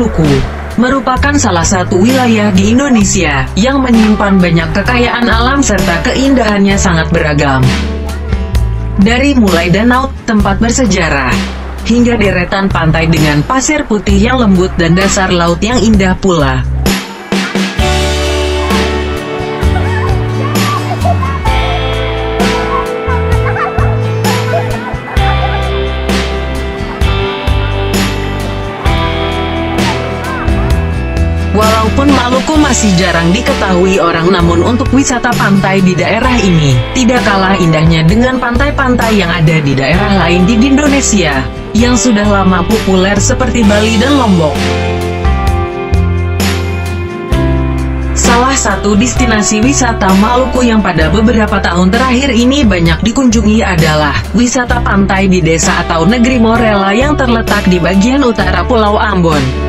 Maluku merupakan salah satu wilayah di Indonesia yang menyimpan banyak kekayaan alam serta keindahannya sangat beragam. Dari mulai danau, tempat bersejarah, hingga deretan pantai dengan pasir putih yang lembut dan dasar laut yang indah pula. Walaupun Maluku masih jarang diketahui orang, namun untuk wisata pantai di daerah ini tidak kalah indahnya dengan pantai-pantai yang ada di daerah lain di Indonesia yang sudah lama populer seperti Bali dan Lombok. Salah satu destinasi wisata Maluku yang pada beberapa tahun terakhir ini banyak dikunjungi adalah wisata pantai di desa atau negeri Morella yang terletak di bagian utara Pulau Ambon.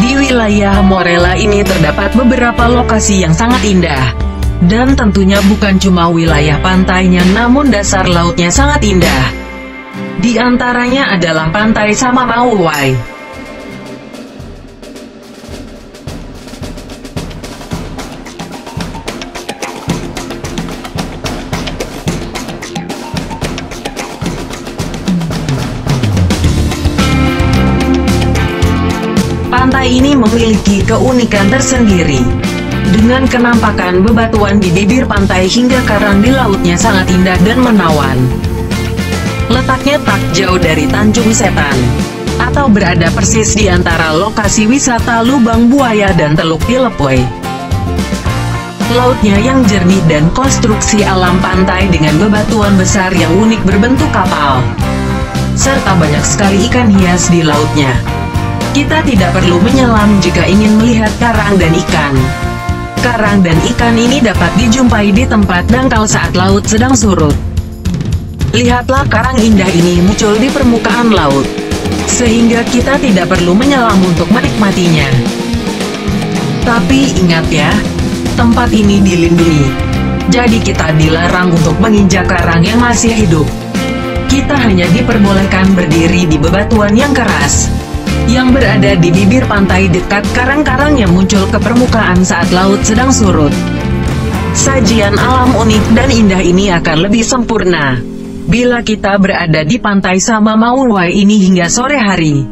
Di wilayah Morella ini terdapat beberapa lokasi yang sangat indah. Dan tentunya bukan cuma wilayah pantainya, namun dasar lautnya sangat indah. Di antaranya adalah Pantai Samamauwai. Pantai ini memiliki keunikan tersendiri. Dengan kenampakan bebatuan di bibir pantai hingga karang di lautnya sangat indah dan menawan. Letaknya tak jauh dari Tanjung Setan, atau berada persis di antara lokasi wisata Lubang Buaya dan Teluk Tilepuai. Lautnya yang jernih dan konstruksi alam pantai dengan bebatuan besar yang unik berbentuk kapal. Serta banyak sekali ikan hias di lautnya. Kita tidak perlu menyelam jika ingin melihat karang dan ikan. Karang dan ikan ini dapat dijumpai di tempat dangkal saat laut sedang surut. Lihatlah karang indah ini muncul di permukaan laut, sehingga kita tidak perlu menyelam untuk menikmatinya. Tapi ingat ya, tempat ini dilindungi. Jadi kita dilarang untuk menginjak karang yang masih hidup. Kita hanya diperbolehkan berdiri di bebatuan yang keras yang berada di bibir pantai dekat karang-karang yang muncul ke permukaan saat laut sedang surut. Sajian alam unik dan indah ini akan lebih sempurna bila kita berada di Pantai Samamauwai ini hingga sore hari.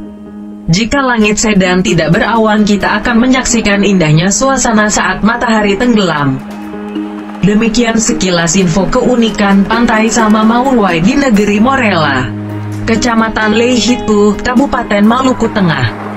Jika langit sedang tidak berawan, kita akan menyaksikan indahnya suasana saat matahari tenggelam. Demikian sekilas info keunikan Pantai Samamauwai di negeri Morella, Kecamatan Leihitu, Kabupaten Maluku Tengah.